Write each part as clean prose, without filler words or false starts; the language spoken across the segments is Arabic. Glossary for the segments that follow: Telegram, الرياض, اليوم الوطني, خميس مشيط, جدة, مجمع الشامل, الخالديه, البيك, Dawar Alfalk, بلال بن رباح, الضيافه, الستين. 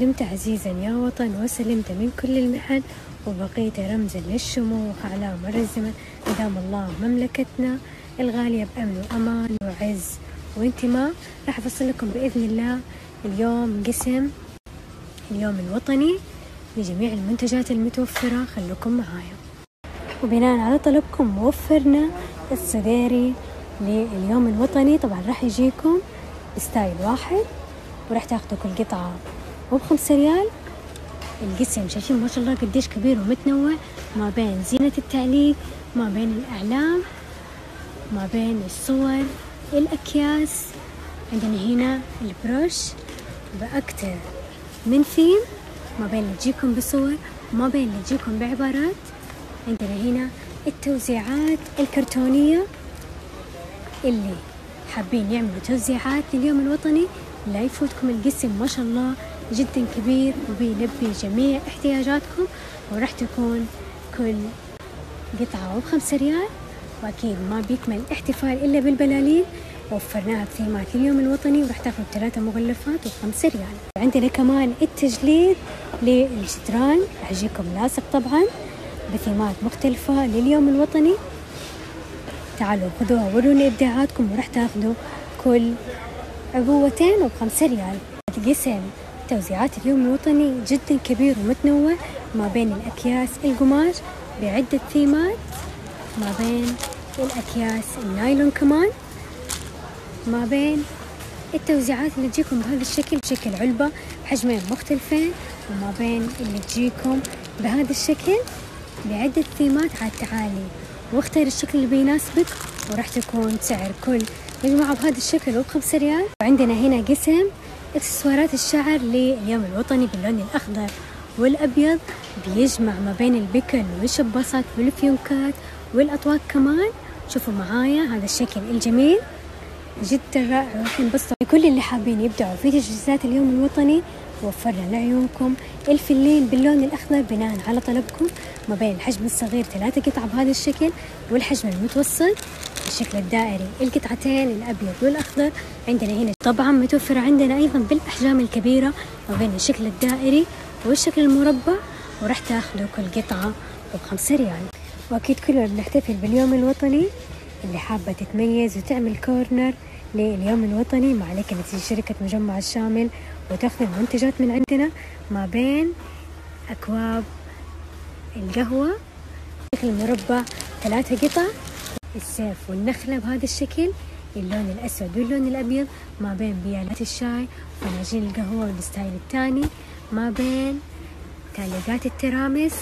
دمت عزيزا يا وطن، وسلمت من كل المحن، وبقيت رمزا للشموخ على مر الزمن. أدام الله مملكتنا الغالية بأمن وأمان وعز وانتماء. راح أفصل لكم بإذن الله اليوم قسم اليوم الوطني لجميع المنتجات المتوفرة، خلوكم معايا. وبناء على طلبكم وفرنا السديري لليوم الوطني، طبعا راح يجيكم بستايل واحد وراح تاخذوا كل قطعة وب5 ريال. القسم شايفين ما شاء الله قديش كبير ومتنوع، ما بين زينة التعليق، ما بين الأعلام، ما بين الصور، الأكياس. عندنا هنا البروش بأكثر من ثيم، ما بين اللي تجيكم بصور وما بين اللي تجيكم بعبارات. عندنا هنا التوزيعات الكرتونية، اللي حابين يعملوا توزيعات لليوم الوطني لا يفوتكم القسم، ما شاء الله جدا كبير وبيلبي جميع احتياجاتكم. وراح تكون كل قطعة ب5 ريال، وأكيد ما بيكمل الاحتفال إلا بالبلالين، وفرناها بثيمات اليوم الوطني، وراح تاخذ 3 مغلفات ب5 ريال. عندنا كمان التجليد للشطرنج، راح يجيكم لاصق طبعا بثيمات مختلفة لليوم الوطني. تعالوا خذوها وروني إبداعاتكم، وراح تاخذوا كل عبوتين ب5 ريال. قسم توزيعات اليوم الوطني جدا كبير ومتنوع، ما بين الأكياس القماش بعدة ثيمات، ما بين الأكياس النايلون كمان، ما بين التوزيعات اللي تجيكم بهذا الشكل بشكل علبة بحجمين مختلفين، وما بين اللي تجيكم بهذا الشكل بعدة ثيمات. عاد تعالي واختار الشكل اللي بيناسبك، وراح تكون سعر كل مجموعة بهذا الشكل ب5 ريال. وعندنا هنا قسم اكسسوارات الشعر لليوم الوطني باللون الأخضر والأبيض، بيجمع ما بين البكل والشباصات والفيونكات والأطواق كمان. شوفوا معايا هذا الشكل الجميل جدا رائع، راح ينبسطوا. لكل اللي حابين يبدعوا في تجهيزات اليوم الوطني، وفرنا لعيونكم الفلين باللون الأخضر بناء على طلبكم، ما بين الحجم الصغير 3 قطع بهذا الشكل، والحجم المتوسط الشكل الدائري القطعتين الأبيض والأخضر. عندنا هنا طبعا متوفرة عندنا أيضا بالأحجام الكبيرة، ما بين الشكل الدائري والشكل المربع، وراح تاخذوا كل قطعة ب5 ريال. وأكيد كلنا بنحتفل باليوم الوطني. اللي حابة تتميز وتعمل كورنر لليوم الوطني، ما عليك أن تجي شركة مجمع الشامل وتاخذ المنتجات من عندنا، ما بين أكواب القهوة شكل مربع 3 قطع، السيف والنخلة بهذا الشكل، اللون الأسود واللون الأبيض، ما بين بيالات الشاي وفناجين القهوة والستايل الثاني، ما بين تعليقات الترامس.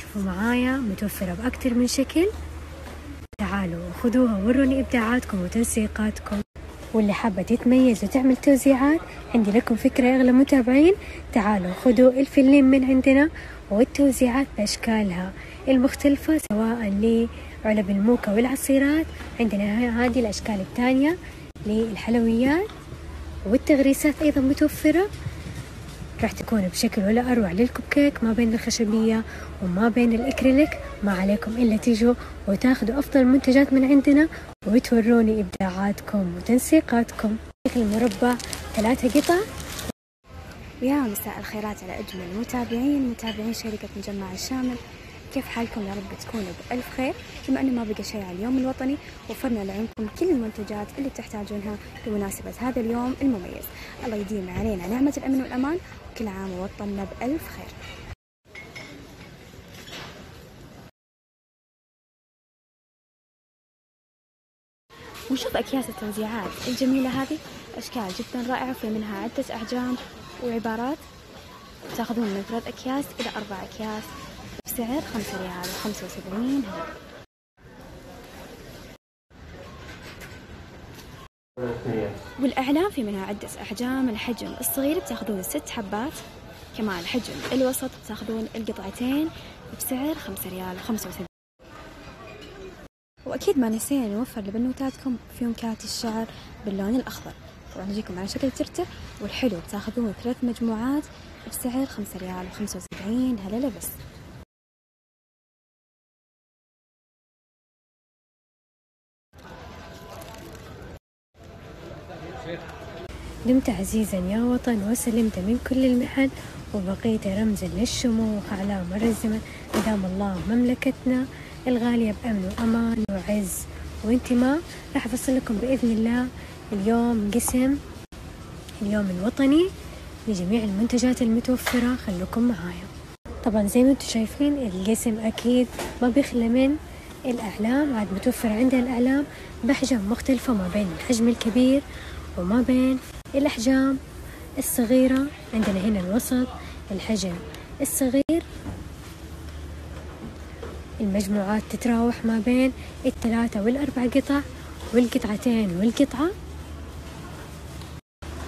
شوفوا معايا متوفرة بأكثر من شكل، تعالوا خذوها وروني إبداعاتكم وتنسيقاتكم. واللي حابة تتميز وتعمل توزيعات، عندي لكم فكرة أغلى متابعين، تعالوا خذوا الفلين من عندنا والتوزيعات بأشكالها المختلفة، سواء لعلب الموكا والعصيرات. عندنا هذه الأشكال الثانية للحلويات، والتغريسات أيضا متوفرة، راح تكون بشكل ولا أروع للكبكيك، ما بين الخشبية وما بين الإكريليك. ما عليكم إلا تيجوا وتاخذوا أفضل منتجات من عندنا، وتوروني إبداعاتكم وتنسيقاتكم. شكل مربع 3 قطع. يا مساء الخيرات على أجمل متابعين شركة مجمع الشامل، كيف حالكم؟ يا رب تكونوا بألف خير. بما أنه ما بقى شيء على اليوم الوطني، وفرنا لعيونكم كل المنتجات اللي تحتاجونها بمناسبة هذا اليوم المميز. الله يديم علينا نعمة الأمن والأمان، وكل عام ووطننا بألف خير. ونشوف أكياس التوزيعات الجميلة هذه، أشكال جدا رائعة، في منها عدة أحجام وعبارات. تاخذون من 3 أكياس إلى 4 أكياس بسعر 5 ريال و75 هلال. والأعلام في منها عدة أحجام، الحجم الصغير بتاخذون 6 حبات، كمان الحجم الوسط بتاخذون القطعتين بسعر 5 ريال و75. وأكيد ما نسينا نوفر لبنوتاتكم فيونكات الشعر باللون الأخضر، طبعا نجيكم على شكل ترتر، والحلو بتاخذون 3 مجموعات بسعر 5 ريال و75 هلال بس. دمت عزيزا يا وطن، وسلمت من كل المحن، وبقيت رمزا للشموخ على مر الزمن. أدام الله مملكتنا الغالية بأمن وأمان وعز وانتماء. راح أفصل لكم بإذن الله اليوم قسم اليوم الوطني لجميع المنتجات المتوفرة، خلوكم معايا. طبعا زي ما انتم شايفين القسم أكيد ما بيخلى من الأعلام، عاد متوفر عندنا الأعلام بأحجام مختلفة، ما بين الحجم الكبير وما بين الأحجام الصغيرة. عندنا هنا الوسط، الحجم الصغير، المجموعات تتراوح ما بين 3 و4 قطع والقطعتين والقطعة.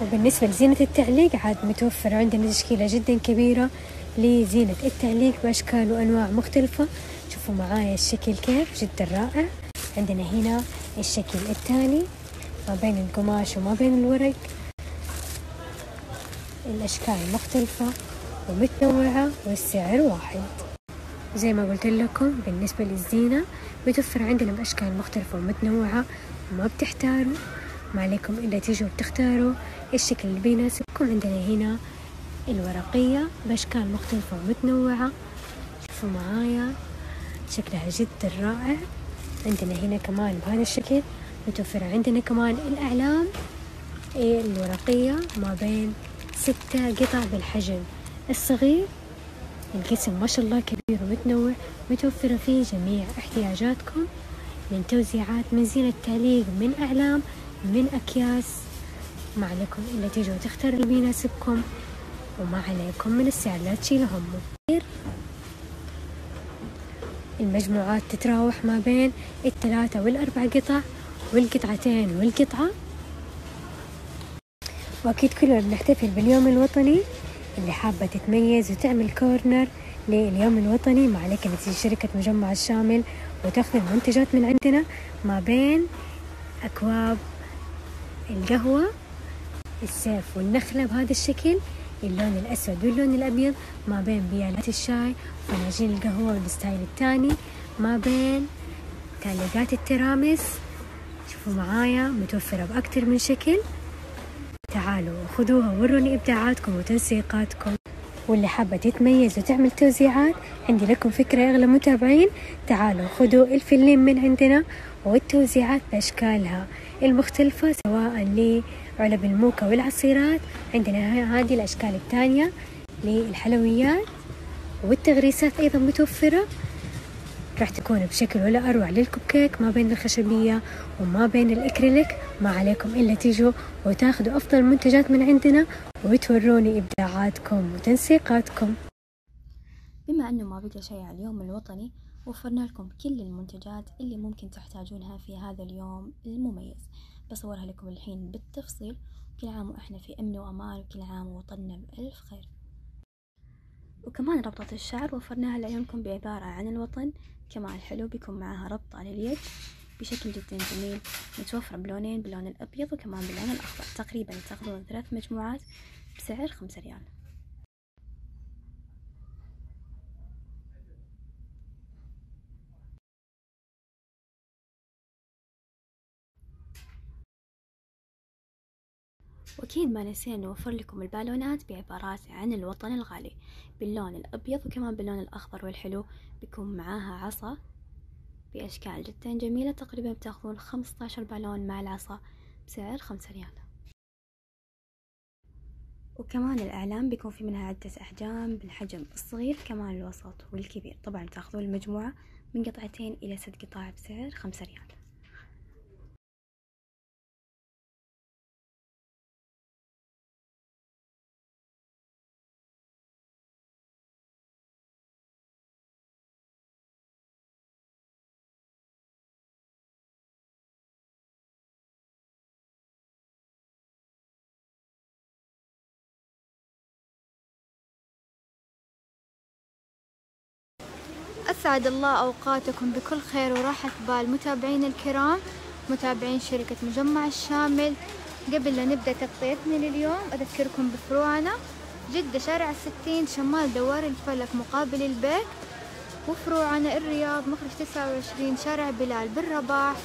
وبالنسبة لزينة التعليق عاد متوفر عندنا تشكيلة جدا كبيرة لزينة التعليق بأشكال وأنواع مختلفة. شوفوا معايا الشكل كيف جدا رائع. عندنا هنا الشكل الثاني ما بين القماش وما بين الورق، الأشكال مختلفة ومتنوعة والسعر واحد. زي ما قلت لكم بالنسبة للزينة بتوفر عندنا بأشكال مختلفة ومتنوعة، وما بتحتاروا، ما عليكم إلا تيجوا بتختاروا الشكل اللي بيناسبكم. عندنا هنا الورقية بأشكال مختلفة ومتنوعة، شوفوا معايا شكلها جدا رائع. عندنا هنا كمان بهذا الشكل. متوفر عندنا كمان الأعلام الورقية ما بين 6 قطع بالحجم الصغير. القسم ما شاء الله كبير ومتنوع، متوفرة فيه جميع احتياجاتكم من توزيعات، من زينة تعليق، من أعلام، من أكياس. ما عليكم إلا تيجوا تختاروا اللي بيناسبكم، وما عليكم من السعر لا تشيلوا همه. المجموعات تتراوح ما بين 3 و4 قطع والقطعتين والقطعة. وأكيد كلنا بنحتفل باليوم الوطني، اللي حابة تتميز وتعمل كورنر لليوم الوطني ما عليك إن تجي شركة مجمع الشامل وتاخذ المنتجات من عندنا ما بين أكواب القهوة، السيف والنخلة بهذا الشكل، اللون الأسود واللون الأبيض، ما بين بيالات الشاي وفناجين القهوة والستايل الثاني، ما بين تعليقات الترامس. شوفوا معايا متوفرة بأكثر من شكل، تعالوا وخذوها ووروني إبداعاتكم وتنسيقاتكم. واللي حابة تتميز وتعمل توزيعات، عندي لكم فكرة يا أغلى متابعين، تعالوا خذوا الفلين من عندنا والتوزيعات بأشكالها المختلفة، سواء لعلب الموكا والعصيرات. عندنا هذه الأشكال الثانية للحلويات والتغريسات أيضا متوفرة، راح تكون بشكل ولا أروع للكبكيك ما بين الخشبية وما بين الإكريليك. ما عليكم إلا تيجوا وتاخذوا أفضل منتجات من عندنا وتوروني إبداعاتكم وتنسيقاتكم. بما أنه ما بقى شيء على اليوم الوطني، وفرنا لكم كل المنتجات اللي ممكن تحتاجونها في هذا اليوم المميز، بصورها لكم الحين بالتفصيل. كل عام وإحنا في أمن وأمان، وكل عام وطننا بألف خير. وكمان ربطة الشعر وفرناها لعيونكم بعبارة عن الوطن، كمان الحلو بيكون معها ربطة على اليد بشكل جدا جميل، متوفرة بلونين، باللون الأبيض وكمان باللون الأخضر. تقريبا تاخذون 3 مجموعات بسعر 5 ريال. وأكيد ما نسينا نوفر لكم البالونات بعبارات عن الوطن الغالي باللون الأبيض وكمان باللون الأخضر، والحلو بيكون معاها عصا بأشكال جدا جميلة. تقريبا بتاخذون 15 بالون مع العصا بسعر 5 ريال. وكمان الأعلام بيكون في منها عدة أحجام، بالحجم الصغير كمان الوسط والكبير. طبعا بتاخذون المجموعة من 2 إلى 6 قطع بسعر 5 ريال. أسعد الله أوقاتكم بكل خير وراحة بال متابعين الكرام، متابعين شركة مجمع الشامل. قبل لا نبدأ تغطيتنا لليوم أذكركم بفروعنا: جدة شارع الستين شمال دوار الفلك مقابل البيك، وفروعنا الرياض مخرج 29 شارع بلال بن رباح،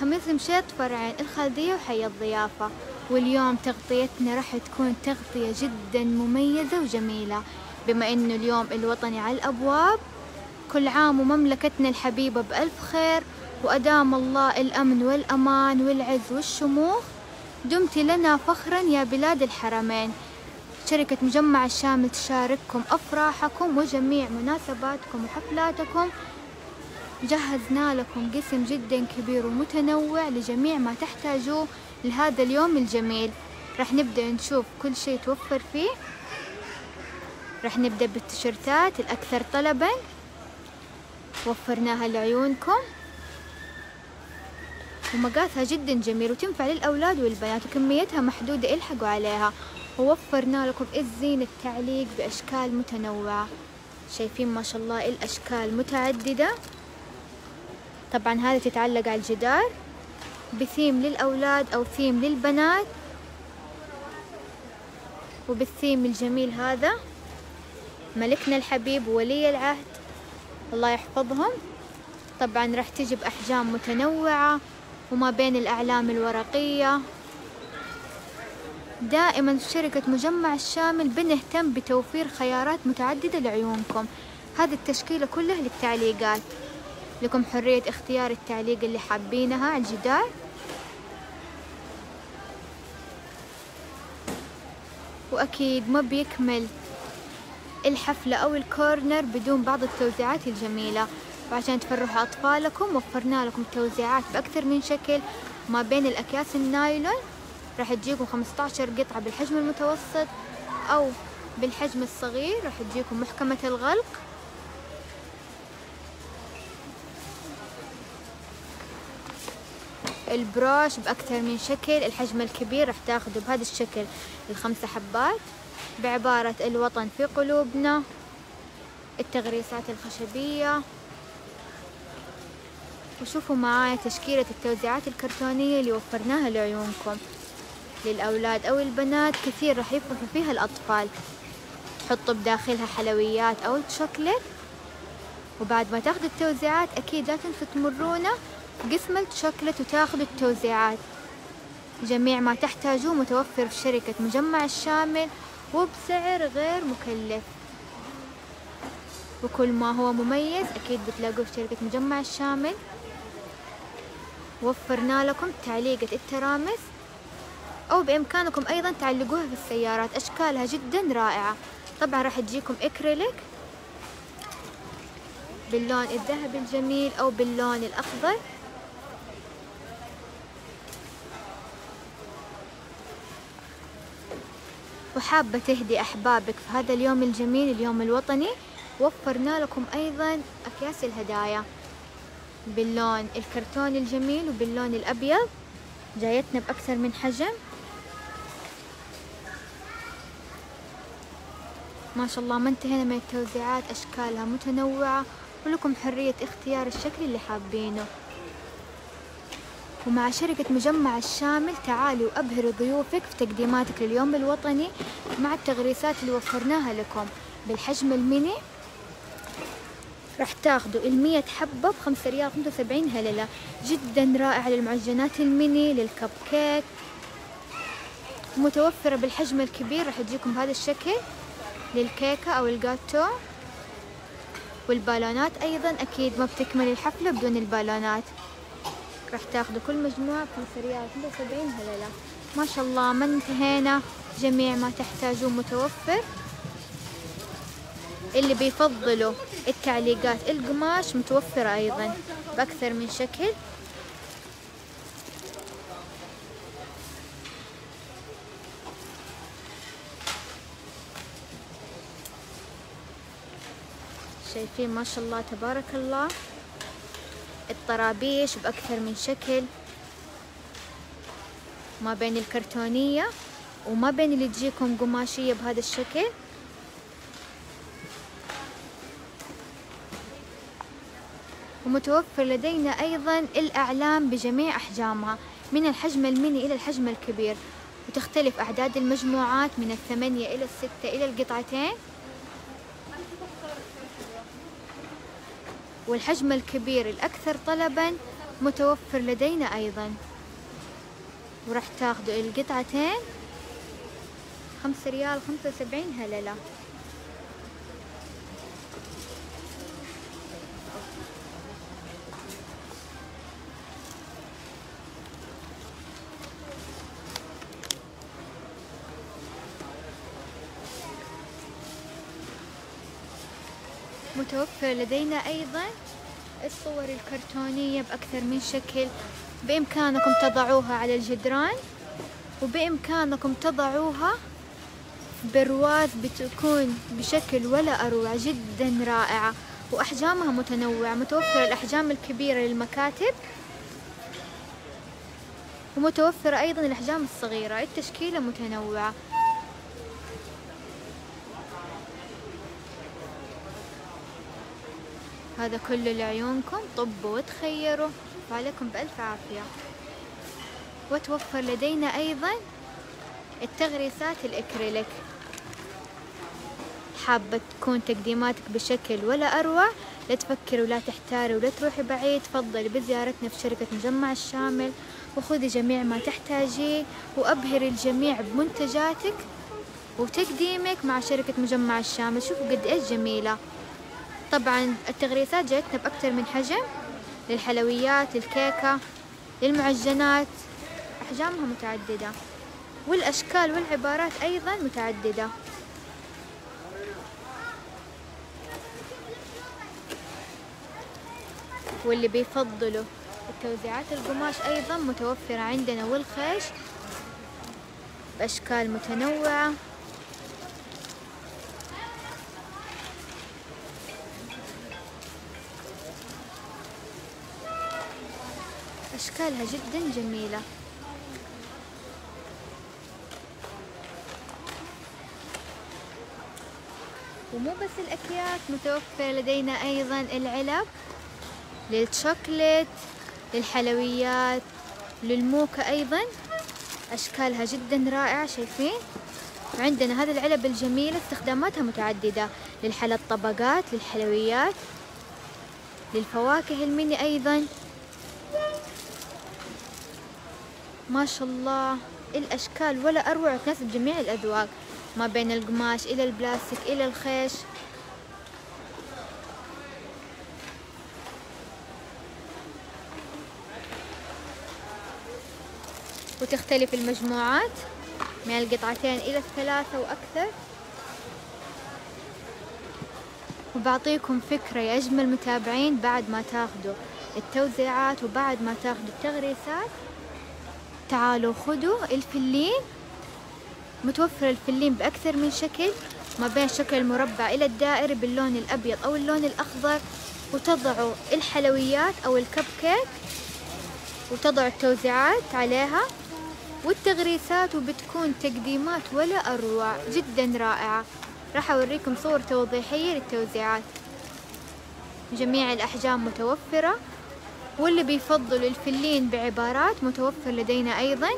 خميس مشيط فرعين، الخالديه وحي الضيافة. واليوم تغطيتنا راح تكون تغطية جدا مميزة وجميلة، بما انه اليوم الوطني على الابواب. كل عام ومملكتنا الحبيبة بألف خير، وأدام الله الأمن والأمان والعز والشموخ. دمت لنا فخرا يا بلاد الحرمين. شركة مجمع الشامل تشارككم أفراحكم وجميع مناسباتكم وحفلاتكم. جهزنا لكم قسم جدا كبير ومتنوع لجميع ما تحتاجوه لهذا اليوم الجميل. رح نبدأ نشوف كل شيء توفر فيه. رح نبدأ بالتيشيرتات الأكثر طلبا، وفرناها لعيونكم ومقاسها جدا جميل وتنفع للأولاد والبنات، وكميتها محدودة الحقوا عليها. ووفرنا لكم الزين التعليق بأشكال متنوعة، شايفين ما شاء الله الأشكال متعددة. طبعا هذا تتعلق على الجدار بثيم للأولاد أو ثيم للبنات، وبالثيم الجميل هذا ملكنا الحبيب وولي العهد الله يحفظهم. طبعا راح تجي بأحجام متنوعة وما بين الأعلام الورقية. دائما في شركة مجمع الشامل بنهتم بتوفير خيارات متعددة لعيونكم. هذه التشكيلة كلها للتعليقات، لكم حرية اختيار التعليق اللي حابينها على الجدار. وأكيد ما بيكمل الحفلة أو الكورنر بدون بعض التوزيعات الجميلة، وعشان تفرحوا أطفالكم وفرنا لكم توزيعات بأكثر من شكل ما بين الأكياس النايلون. راح تجيكم 15 قطعة بالحجم المتوسط أو بالحجم الصغير. راح تجيكم محكمة الغلق، البروش بأكثر من شكل. الحجم الكبير راح تاخده بهذا الشكل ال5 حبات بعبارة الوطن في قلوبنا، التغريسات الخشبية. وشوفوا معايا تشكيلة التوزيعات الكرتونية اللي وفرناها لعيونكم للأولاد أو البنات، كثير راح يفرحوا فيها الأطفال. تحطوا بداخلها حلويات أو شوكليت. وبعد ما تاخدوا التوزيعات أكيد لا تنسوا تمرونا قسم الشوكليت وتاخدوا التوزيعات. جميع ما تحتاجوه متوفر في شركة مجمع الشامل وبسعر غير مكلف، وكل ما هو مميز أكيد بتلاقوه في شركة مجمع الشامل. وفرنا لكم تعليقة الترامس، أو بإمكانكم أيضا تعلقوها في السيارات، أشكالها جدا رائعة. طبعا راح تجيكم إكريليك باللون الذهبي الجميل أو باللون الأخضر. وحابة تهدي أحبابك في هذا اليوم الجميل، اليوم الوطني، وفرنا لكم أيضا أكياس الهدايا باللون الكرتون الجميل وباللون الأبيض. جايتنا بأكثر من حجم ما شاء الله. ما انتهينا من التوزيعات، أشكالها متنوعة ولكم حرية اختيار الشكل اللي حابينه. ومع شركة مجمع الشامل تعالوا وأبهروا ضيوفك في تقديماتك لليوم الوطني مع التغريسات اللي وفرناها لكم بالحجم الميني. راح تاخذوا ال100 حبة ب5 ريال و75 هللة، جدا رائعة للمعجنات الميني للكب كيك. متوفرة بالحجم الكبير، راح تجيكم بهذا الشكل للكيكة أو الجاتو. والبالونات أيضا أكيد ما بتكمل الحفلة بدون البالونات. راح تاخذوا كل مجموعة ب5 ريال و75 هللة. ما شاء الله ما انتهينا، جميع ما تحتاجوه متوفر. اللي بيفضلوا التعليقات القماش متوفرة أيضا بأكثر من شكل. شايفين ما شاء الله تبارك الله الطرابيش بأكثر من شكل ما بين الكرتونية وما بين اللي تجيكم قماشية بهذا الشكل. ومتوفر لدينا أيضا الأعلام بجميع أحجامها من الحجم الميني إلى الحجم الكبير، وتختلف أعداد المجموعات من 8 إلى 6 إلى القطعتين. والحجم الكبير الأكثر طلبا متوفر لدينا أيضا. ورح تاخذوا القطعتين 5 ريال 75 هللة. متوفر لدينا أيضا الصور الكرتونية بأكثر من شكل، بإمكانكم تضعوها على الجدران، وبإمكانكم تضعوها برواز بتكون بشكل ولا أروع، جدا رائعة، وأحجامها متنوعة، متوفرة الأحجام الكبيرة للمكاتب، ومتوفرة أيضا الأحجام الصغيرة، التشكيلة متنوعة. هذا كله لعيونكم، طبوا وتخيروا، وعليكم بألف عافية. وتوفر لدينا أيضا التغريسات الأكريليك، حابة تكون تقديماتك بشكل ولا أروع، لا تفكري ولا تحتاري ولا تروحي بعيد، تفضلي بزيارتنا في شركة مجمع الشامل وخذي جميع ما تحتاجيه، وأبهري الجميع بمنتجاتك وتقديمك مع شركة مجمع الشامل. شوفوا قد إيش جميلة. طبعا التغريسات جايتنا بأكثر من حجم، للحلويات، للكيكة، للمعجنات، أحجامها متعددة، والأشكال والعبارات أيضا متعددة. واللي بيفضلوا التوزيعات القماش أيضا متوفرة عندنا، والخيش بأشكال متنوعة. أشكالها جدا جميلة. ومو بس الأكياس، متوفر لدينا أيضا العلب للشوكليت، للحلويات، للموكا أيضا، أشكالها جدا رائعة، شايفين؟ وعندنا هذه العلب الجميلة استخداماتها متعددة، للحلى الطبقات، للحلويات، للفواكه الميني أيضا. ما شاء الله الأشكال ولا أروع، تناسب جميع الأذواق، ما بين القماش إلى البلاستيك إلى الخيش. وتختلف المجموعات من القطعتين إلى 3 وأكثر. وبعطيكم فكرة يا أجمل متابعين، بعد ما تاخذوا التوزيعات وبعد ما تاخذوا التغريسات، تعالوا خذوا الفلين. متوفر الفلين بأكثر من شكل، ما بين شكل المربع إلى الدائري باللون الأبيض أو اللون الأخضر، وتضعوا الحلويات أو الكب كيك، وتضعوا التوزيعات عليها والتغريسات، وبتكون تقديمات ولا أروع، جدا رائعة. راح أوريكم صور توضيحية للتوزيعات، جميع الأحجام متوفرة، واللي بيفضلوا الفلين بعبارات متوفر لدينا أيضا.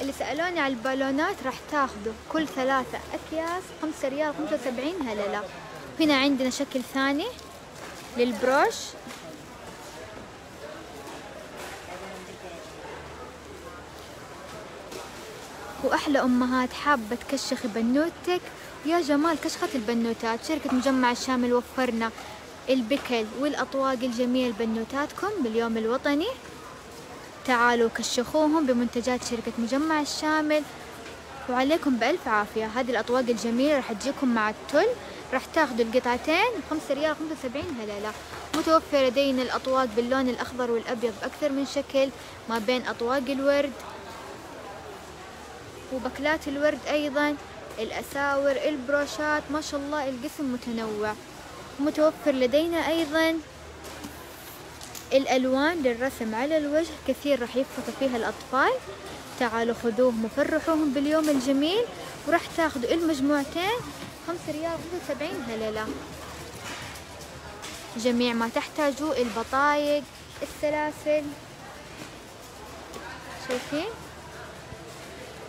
اللي سألوني على البالونات، راح تاخذوا كل 3 أكياس 5 ريال 75 هللة. هنا عندنا شكل ثاني للبروش، وأحلى أمهات حابة تكشخي بنوتك، يا جمال كشخة البنوتات، شركة مجمع الشامل وفرنا البكل والأطواق الجميلة لبنوتاتكم باليوم الوطني. تعالوا كشخوهم بمنتجات شركة مجمع الشامل، وعليكم بألف عافية. هذه الأطواق الجميلة راح تجيكم مع التل، راح تاخذوا القطعتين 5 ريال 75 هللة. متوفر لدينا الأطواق باللون الأخضر والأبيض بأكثر من شكل، ما بين أطواق الورد وبكلات الورد أيضا، الأساور، البروشات، ما شاء الله القسم متنوع. متوفر لدينا أيضا الألوان للرسم على الوجه، كثير راح يفرحوا فيها الأطفال، تعالوا خذوهم وفرحوهم باليوم الجميل. وراح تاخذوا المجموعتين 5 ريال 75 هللة. جميع ما تحتاجوا، البطايق، السلاسل، شايفين،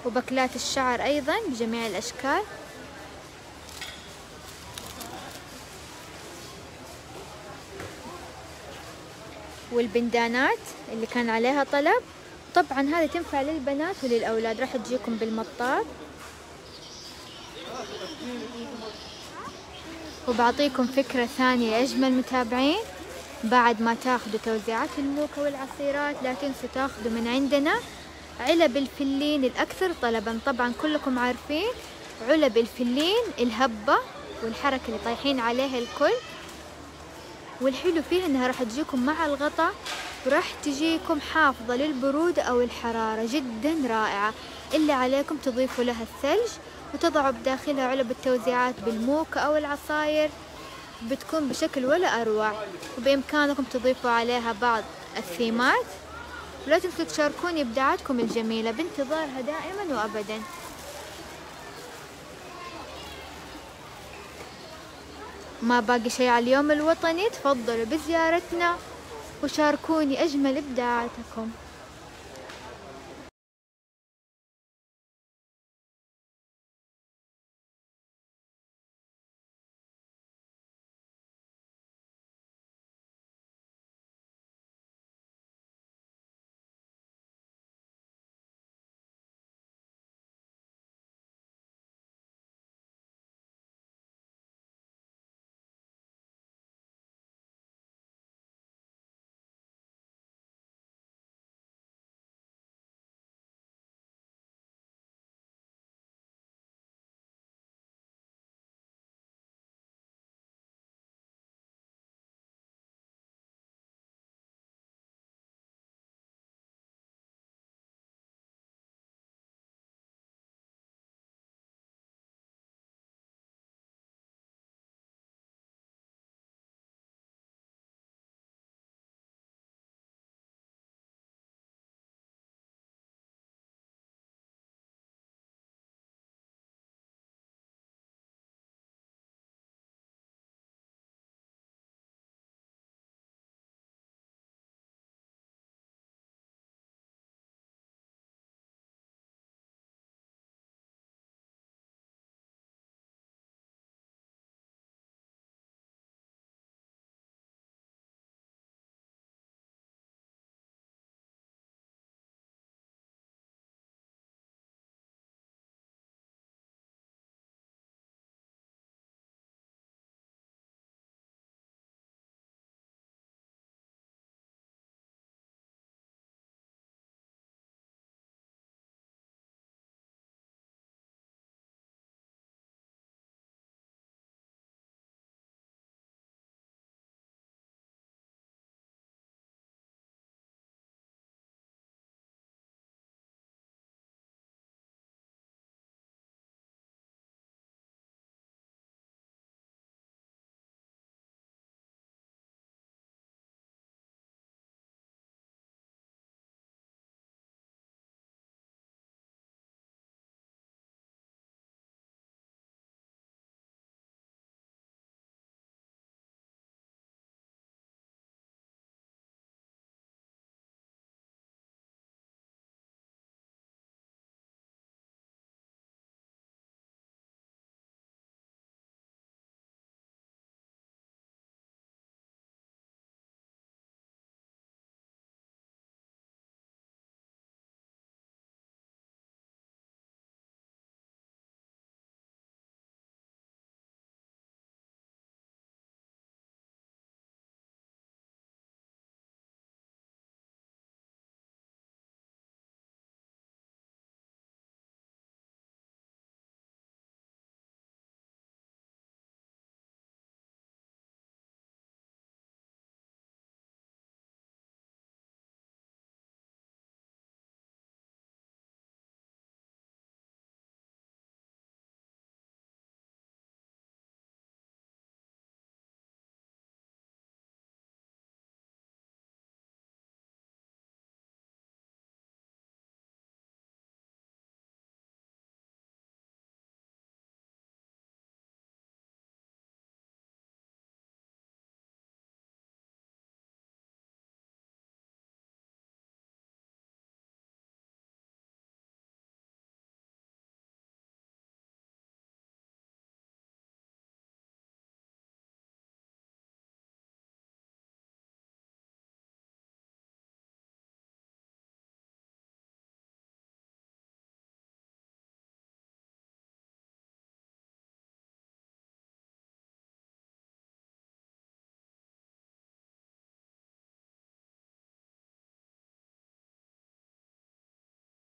وبكلات الشعر أيضا بجميع الأشكال. والبندانات اللي كان عليها طلب، طبعا هذه تنفع للبنات وللأولاد، راح تجيكم بالمطاط. وبعطيكم فكرة ثانية أجمل متابعين، بعد ما تاخذوا توزيعات الموكا والعصيرات لا تنسوا تاخذوا من عندنا علب الفلين الأكثر طلبا. طبعا كلكم عارفين علب الفلين الهبة والحركة اللي طايحين عليها الكل، والحلو فيها انها راح تجيكم مع الغطاء وراح تجيكم حافظة للبرودة او الحرارة، جدا رائعة. اللي عليكم تضيفوا لها الثلج وتضعوا بداخلها علب التوزيعات بالموكا او العصاير، بتكون بشكل ولا اروع. وبامكانكم تضيفوا عليها بعض الثيمات، ولا تنسوا تشاركوني ابداعاتكم الجميلة، بانتظارها دائما وابدا. ما باقي شيء على اليوم الوطني، تفضلوا بزيارتنا وشاركوني أجمل إبداعاتكم.